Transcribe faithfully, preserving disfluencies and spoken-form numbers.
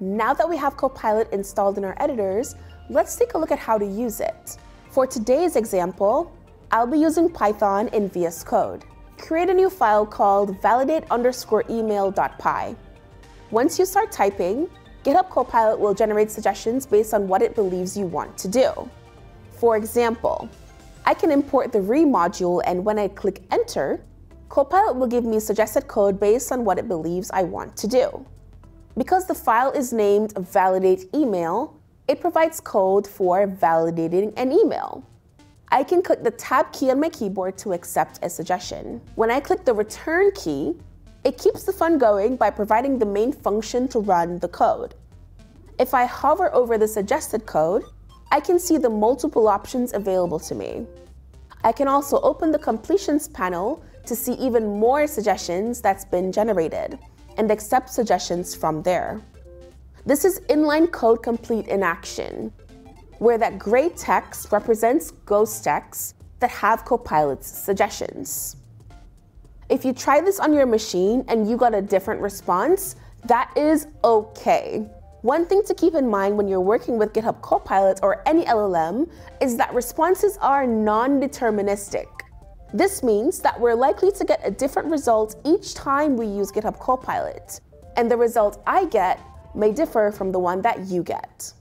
Now that we have Copilot installed in our editors, let's take a look at how to use it. For today's example, I'll be using Python in V S Code. Create a new file called validate underscore email dot p y. Once you start typing, GitHub Copilot will generate suggestions based on what it believes you want to do. For example, I can import the re module, and when I click enter, Copilot will give me suggested code based on what it believes I want to do. Because the file is named validate email, it provides code for validating an email. I can click the tab key on my keyboard to accept a suggestion. When I click the return key, it keeps the fun going by providing the main function to run the code. If I hover over the suggested code, I can see the multiple options available to me. I can also open the completions panel to see even more suggestions that's been generated and accept suggestions from there. This is inline code complete in action, where that gray text represents ghost texts that have Copilot's suggestions. If you try this on your machine and you got a different response, that is okay. One thing to keep in mind when you're working with GitHub Copilot or any L L M is that responses are non-deterministic. This means that we're likely to get a different result each time we use GitHub Copilot, and the result I get may differ from the one that you get.